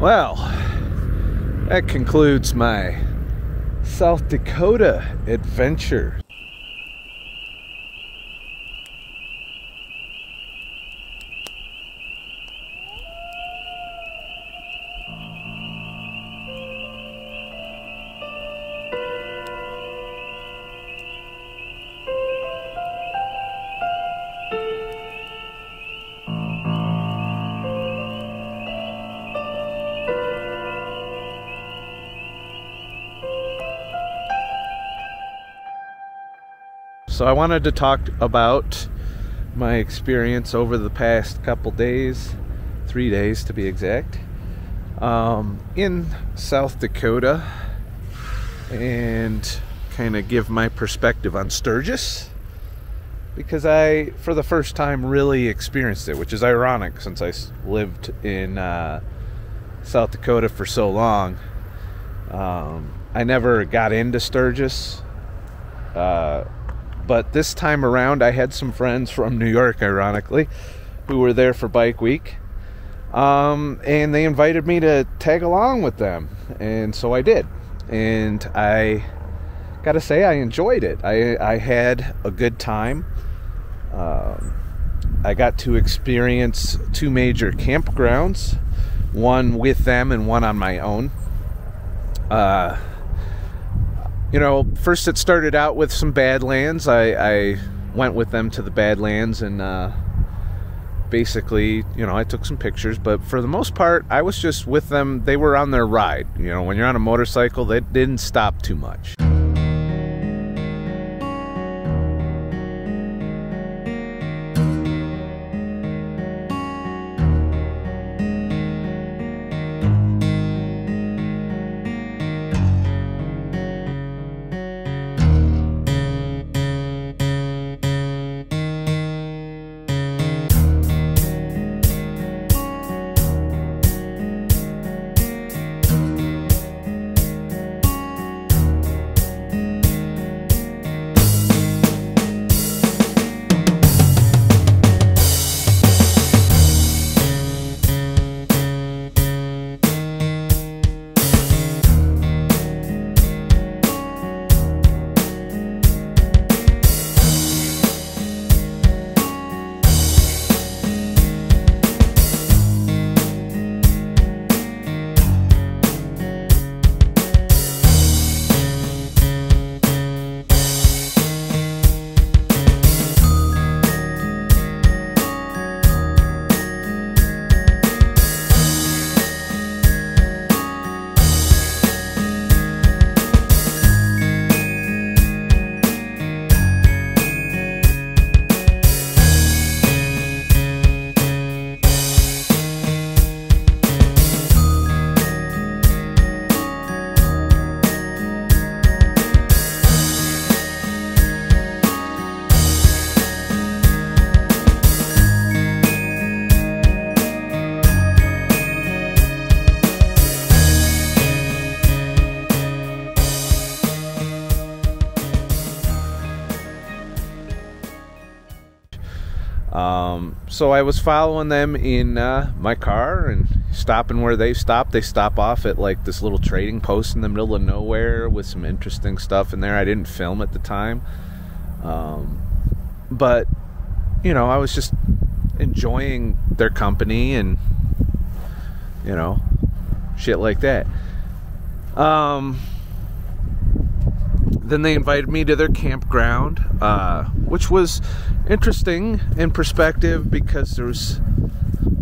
Well, that concludes my South Dakota adventure. So I wanted to talk about my experience over the past couple days, 3 days to be exact, in South Dakota, and kind of give my perspective on Sturgis, because I, for the first time, really experienced it, which is ironic since I lived in South Dakota for so long. I never got into Sturgis. But this time around, I had some friends from New York, ironically, who were there for Bike Week. And they invited me to tag along with them. And so I did. And I gotta say, I enjoyed it. I had a good time. I got to experience two major campgrounds, one with them and one on my own. You know, first it started out with some Badlands. I went with them to the Badlands and basically, you know, I took some pictures. But for the most part, I was just with them. They were on their ride. You know, when you're on a motorcycle, they didn't stop too much. So I was following them in my car and stopping where they stopped. They stop off at like this little trading post in the middle of nowhere with some interesting stuff in there. I didn't film at the time. But, you know, I was just enjoying their company and, you know, shit like that. Then they invited me to their campground, which was interesting in perspective because there was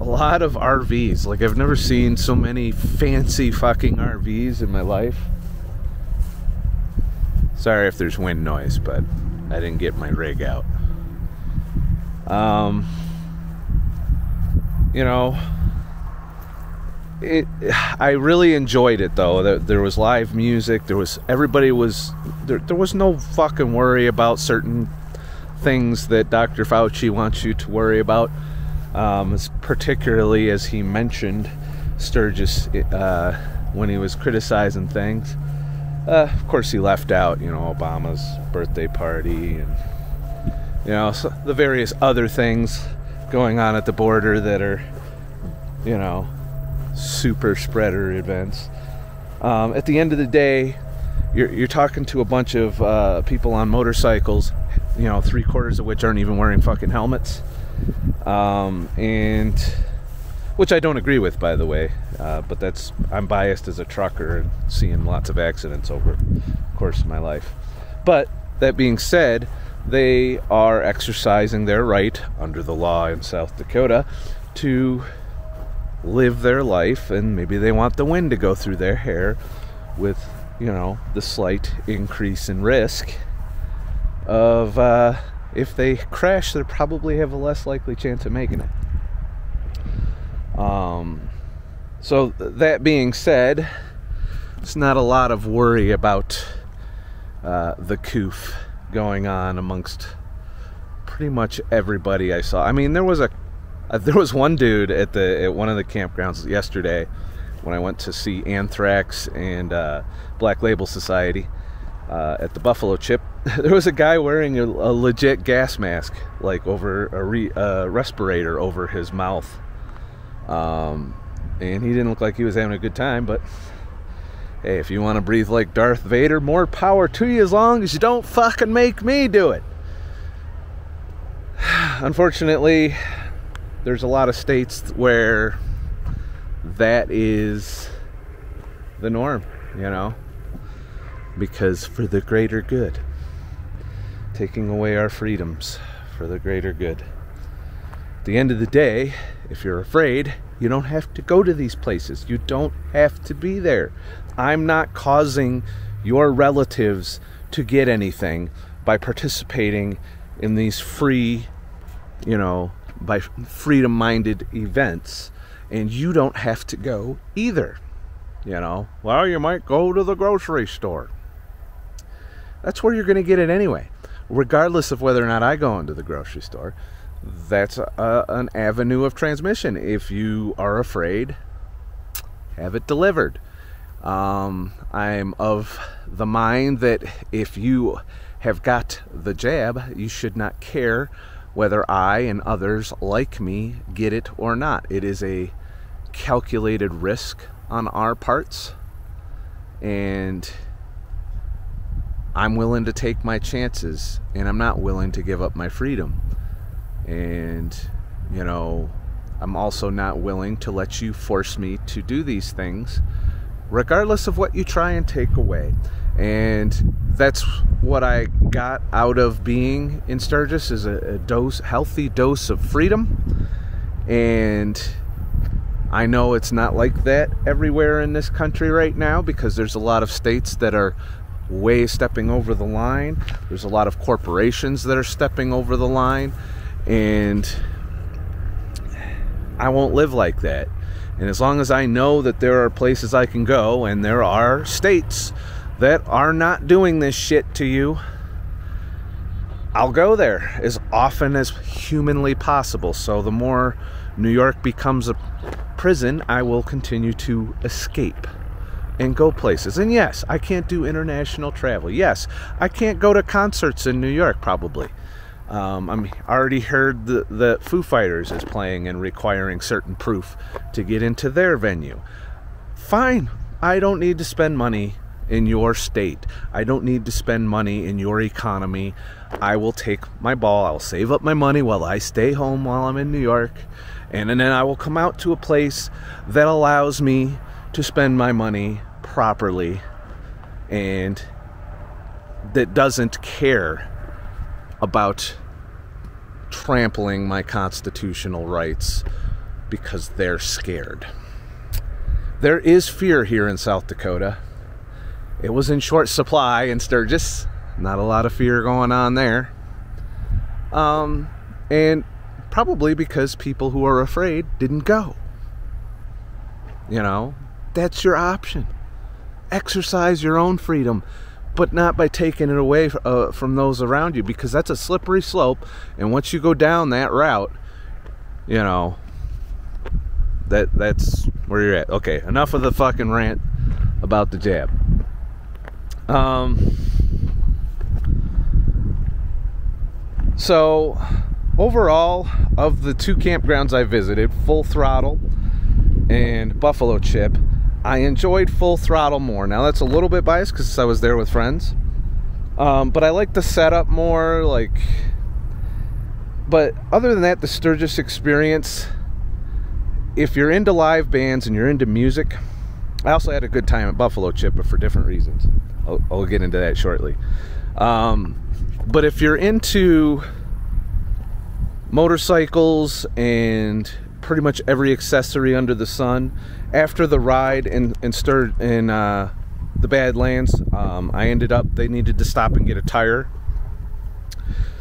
a lot of RVs. Like, I've never seen so many fancy fucking RVs in my life. Sorry if there's wind noise, but I didn't get my rig out. You know, I really enjoyed it though. There was live music. There was everybody was there was no fucking worry about certain things that Dr. Fauci wants you to worry about, particularly as he mentioned Sturgis when he was criticizing things. Of course, he left out, you know, Obama's birthday party and, you know, so the various other things going on at the border that are, you know, super spreader events. At the end of the day, you're talking to a bunch of people on motorcycles, you know, 3/4 of which aren't even wearing fucking helmets, and which I don't agree with, by the way, but that's, I'm biased as a trucker and seeing lots of accidents over the course of my life. But that being said, they are exercising their right under the law in South Dakota to live their life, and maybe they want the wind to go through their hair with, you know, the slight increase in risk of if they crash, they probably have a less likely chance of making it. So that being said, it's not a lot of worry about the coof going on amongst pretty much everybody I saw. I mean, there was there was one dude at one of the campgrounds yesterday when I went to see Anthrax and Black Label Society at the Buffalo Chip. There was a guy wearing a legit gas mask, like over a respirator over his mouth. And he didn't look like he was having a good time, but hey, if you want to breathe like Darth Vader, more power to you, as long as you don't fucking make me do it. Unfortunately, there's a lot of states where that is the norm, you know, because for the greater good, taking away our freedoms for the greater good. At the end of the day, if you're afraid, you don't have to go to these places. You don't have to be there. I'm not causing your relatives to get anything by participating in these free, you know, by freedom-minded events, and you don't have to go either. You know, well, you might go to the grocery store. That's where you're going to get it anyway, regardless of whether or not I go into the grocery store. That's an avenue of transmission. If you are afraid, have it delivered. I'm of the mind that if you have got the jab, you should not care whether I and others like me get it or not. It is a calculated risk on our parts, and I'm willing to take my chances, and I'm not willing to give up my freedom. And, you know, I'm also not willing to let you force me to do these things, regardless of what you try and take away. And that's what I got out of being in Sturgis, is a healthy dose of freedom. And I know it's not like that everywhere in this country right now, because there's a lot of states that are way stepping over the line. There's a lot of corporations that are stepping over the line. And I won't live like that. And as long as I know that there are places I can go, and there are states that are not doing this shit to you, I'll go there as often as humanly possible. So the more New York becomes a prison, I will continue to escape and go places. And yes, I can't do international travel. Yes, I can't go to concerts in New York, probably. I'm already heard the Foo Fighters is playing and requiring certain proof to get into their venue. Fine. I don't need to spend money in your state. I don't need to spend money in your economy. I will take my ball. I'll save up my money while I stay home while I'm in New York. And then I will come out to a place that allows me to spend my money properly and that doesn't care about trampling my constitutional rights because they're scared. There is fear here in South Dakota. It was in short supply in Sturgis. Not a lot of fear going on there. And probably because people who are afraid didn't go. You know, that's your option. Exercise your own freedom, but not by taking it away from those around you, because that's a slippery slope. And once you go down that route, you know, that's where you're at. Okay, enough of the fucking rant about the jab. So overall, of the two campgrounds I visited, Full Throttle and Buffalo Chip, I enjoyed Full Throttle more. Now that's a little bit biased because I was there with friends, but I like the setup more. But other than that, the Sturgis experience, if you're into live bands and you're into music, I also had a good time at Buffalo Chip, but for different reasons. I'll get into that shortly. But if you're into motorcycles and pretty much every accessory under the sun, after the ride in the Badlands, I ended up, they needed to stop and get a tire.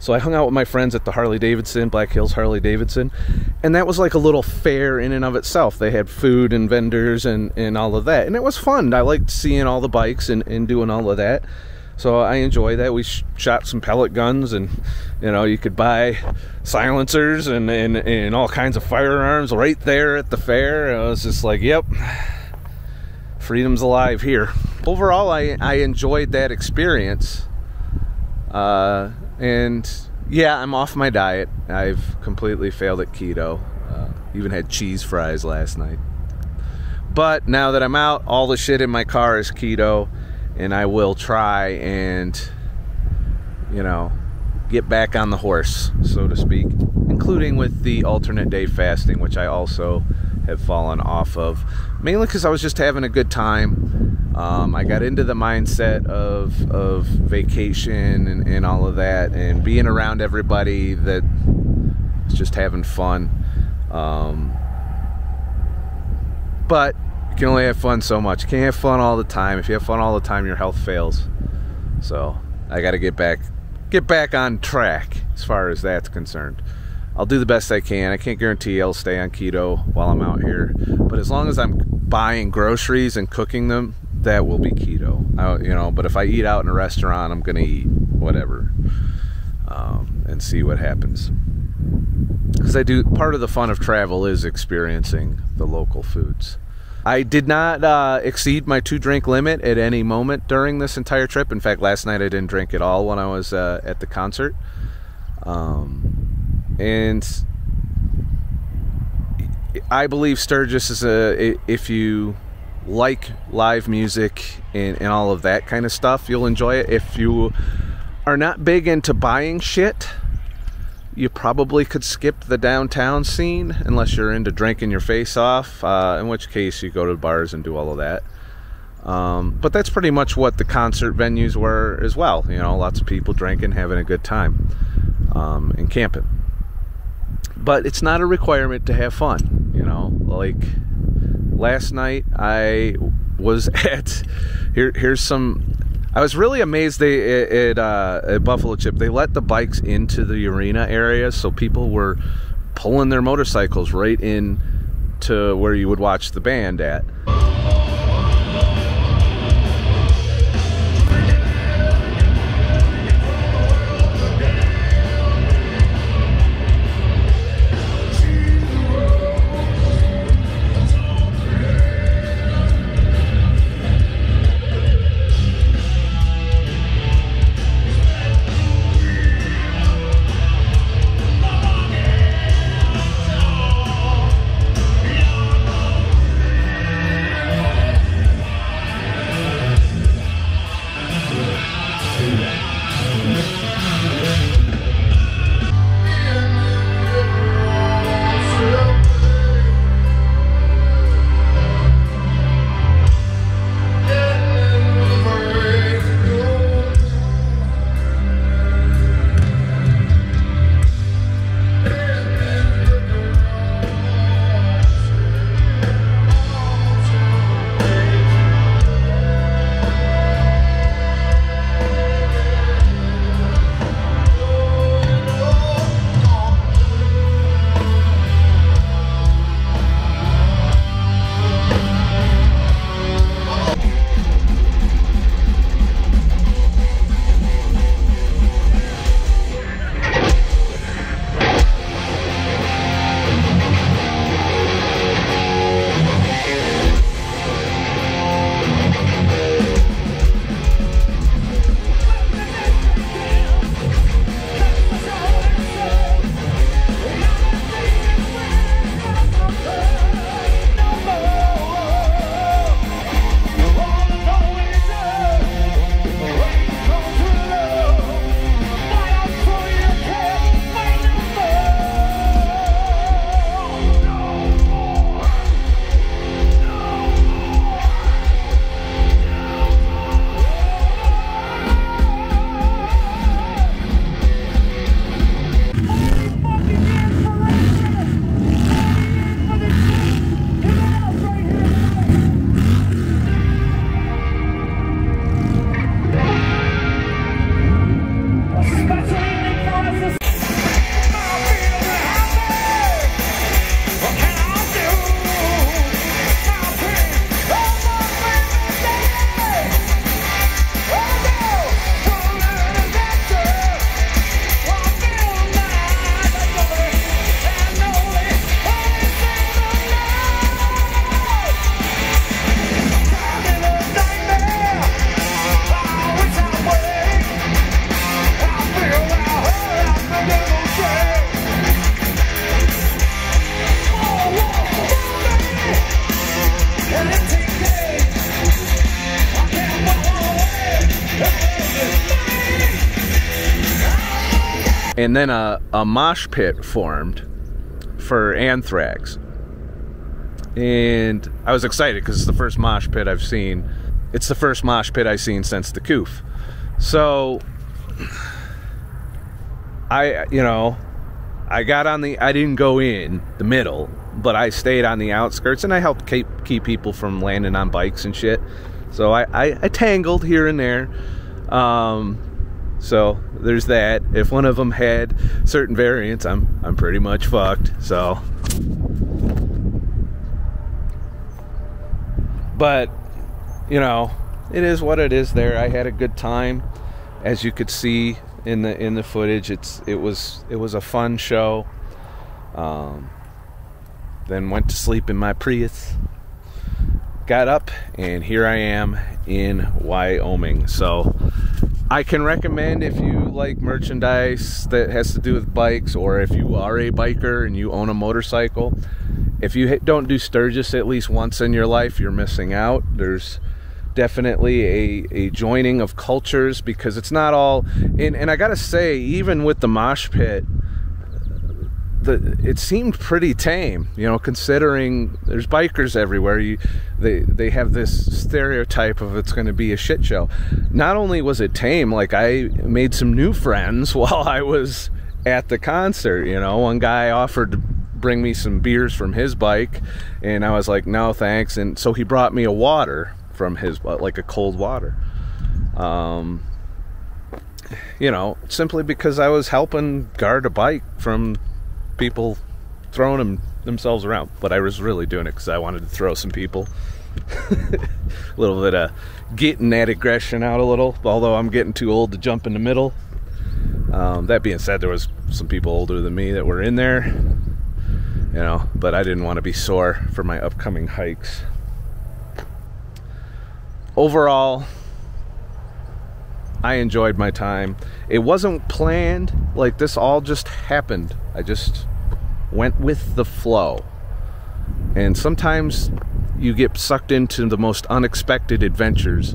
So I hung out with my friends at the Harley-Davidson, Black Hills Harley-Davidson, and that was like a little fair in and of itself. They had food and vendors and all of that, and it was fun. I liked seeing all the bikes and doing all of that, so I enjoy that. We shot some pellet guns, and you know, you could buy silencers and all kinds of firearms right there at the fair. I was just like, yep, freedom's alive here. Overall, I enjoyed that experience. And yeah, I'm off my diet. I've completely failed at keto. Even had cheese fries last night. But now that I'm out, all the shit in my car is keto, and I will try and, you know, get back on the horse, so to speak, including with the alternate day fasting, which I also have fallen off of, mainly because I was just having a good time. I got into the mindset of vacation and all of that, and being around everybody that is just having fun. But you can only have fun so much. You can't have fun all the time. If you have fun all the time, your health fails. So I got to get back on track as far as that's concerned. I'll do the best I can. I can't guarantee I'll stay on keto while I'm out here, but as long as I'm buying groceries and cooking them, that will be keto. You know, but if I eat out in a restaurant, I'm gonna eat whatever and see what happens. Because I do, part of the fun of travel is experiencing the local foods. I did not exceed my 2-drink limit at any moment during this entire trip. In fact, last night I didn't drink at all when I was at the concert. And I believe Sturgis is if you like live music and all of that kind of stuff, you'll enjoy it. If you are not big into buying shit, you probably could skip the downtown scene unless you're into drinking your face off, in which case you go to bars and do all of that. But that's pretty much what the concert venues were as well. You know, lots of people drinking, having a good time, and camping. But it's not a requirement to have fun, you know. Like last night, I was at here's some. I was really amazed they at Buffalo Chip. They let the bikes into the arena area, so people were pulling their motorcycles right in to where you would watch the band at. And then a mosh pit formed for Anthrax. And I was excited because it's the first mosh pit I've seen. It's the first mosh pit I've seen since the Coof. So, I got on the, I didn't go in the middle, but I stayed on the outskirts and I helped keep people from landing on bikes and shit. So I tangled here and there. So there's that. If one of them had certain variants, I'm pretty much fucked. So, but it is what it is. There, I had a good time, as you could see in the footage. It was a fun show. Then went to sleep in my Prius. Got up, and here I am in Wyoming. So. I can recommend, if you like merchandise that has to do with bikes, or if you are a biker and you own a motorcycle, if you don't do Sturgis at least once in your life, you're missing out. There's definitely a joining of cultures, because it's not all, and I gotta say, even with the mosh pit, it seemed pretty tame, considering there's bikers everywhere. They have this stereotype of it's going to be a shit show. Not only was it tame, like, I made some new friends while I was at the concert. One guy offered to bring me some beers from his bike, and I was like, no thanks. And so he brought me a water from his, like a cold water, simply because I was helping guard a bike from people throwing themselves around. But I was really doing it because I wanted to throw some people. A little bit of getting that aggression out a little, although I'm getting too old to jump in the middle. That being said, there was some people older than me that were in there, but I didn't want to be sore for my upcoming hikes. Overall, I enjoyed my time. It wasn't planned, like, this all just happened. I just went with the flow. And sometimes you get sucked into the most unexpected adventures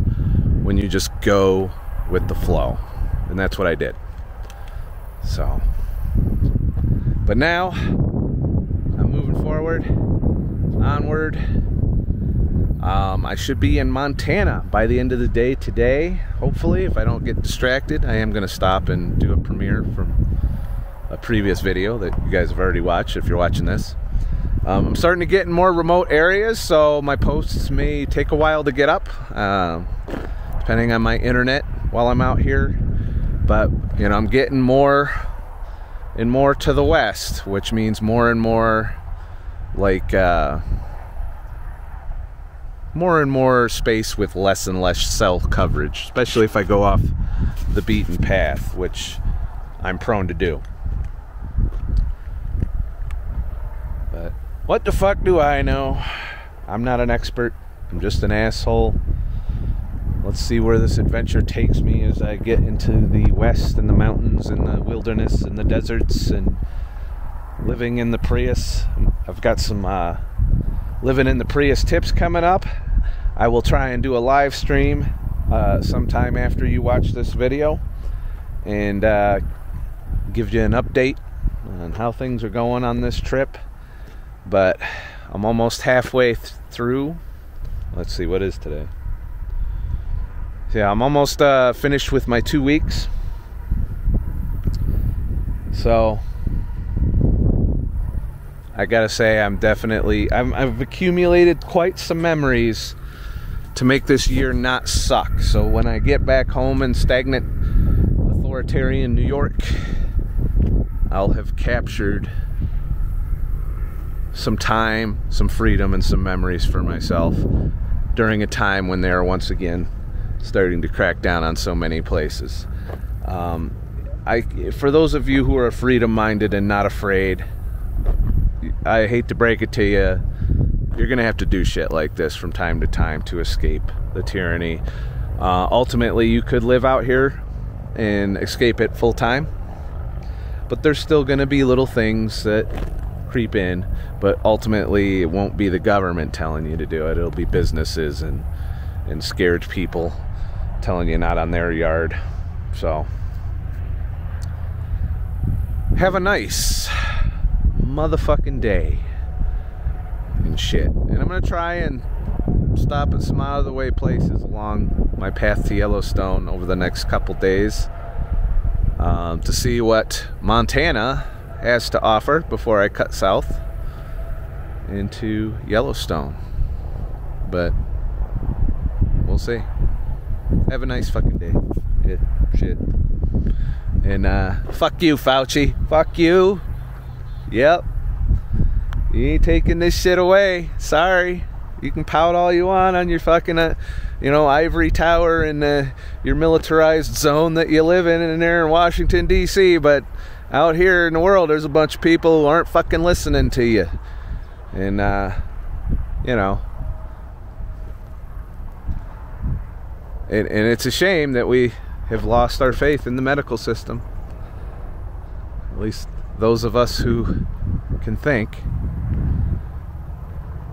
when you just go with the flow. And that's what I did. So, but now I'm moving forward, onward. I should be in Montana by the end of the day today, hopefully, if I don't get distracted. I am going to stop and do a premiere from a previous video that you guys have already watched, if you're watching this. I'm starting to get in more remote areas, so my posts may take a while to get up, depending on my internet while I'm out here. But, I'm getting more and more to the west, which means more and more, like, more and more space with less and less cell coverage, especially if I go off the beaten path, which I'm prone to do. But what the fuck do I know? I'm not an expert. I'm just an asshole. Let's see where this adventure takes me as I get into the west and the mountains and the wilderness and the deserts and living in the Prius. I've got some living in the Prius tips coming up. I will try and do a live stream sometime after you watch this video, and give you an update on how things are going on this trip. But I'm almost halfway through. Let's see, what is today? Yeah, I'm almost finished with my 2 weeks. So I gotta say, I've accumulated quite some memories to make this year not suck. So when I get back home in stagnant, authoritarian New York, I'll have captured some time, some freedom, and some memories for myself during a time when they are once again starting to crack down on so many places. For those of you who are freedom-minded and not afraid, I hate to break it to you, you're going to have to do shit like this from time to time to escape the tyranny. Ultimately, you could live out here and escape it full time, but there's still going to be little things that creep in, but ultimately it won't be the government telling you to do it. It'll be businesses and scared people telling you not on their yard. So have a nice motherfucking day and shit. And I'm gonna try and stop at some out of the way places along my path to Yellowstone over the next couple days to see what Montana has to offer before I cut south into Yellowstone. But we'll see. Have a nice fucking day. Yeah, shit. And fuck you, Fauci. Fuck you. Yep. You ain't taking this shit away. Sorry. You can pout all you want on your fucking, you know, ivory tower and your militarized zone that you live in there in Washington, D.C., but out here in the world, there's a bunch of people who aren't fucking listening to you. And, you know, and it's a shame that we have lost our faith in the medical system. At least those of us who can think.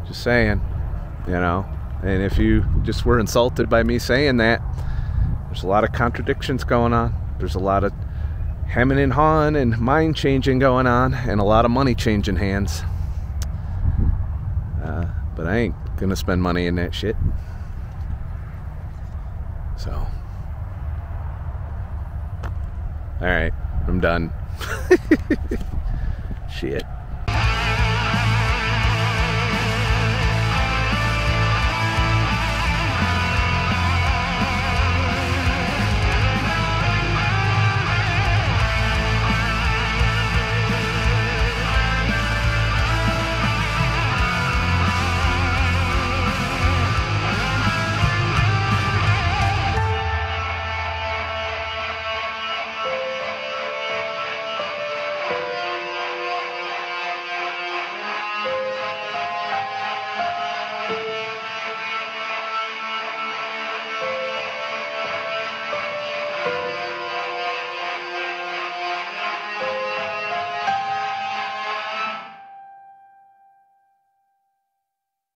Just saying. You know, and if you just were insulted by me saying that, there's a lot of contradictions going on. There's a lot of hemming and hawing and mind changing going on, and a lot of money changing hands. But I ain't gonna spend money in that shit. So, all right, I'm done. Shit.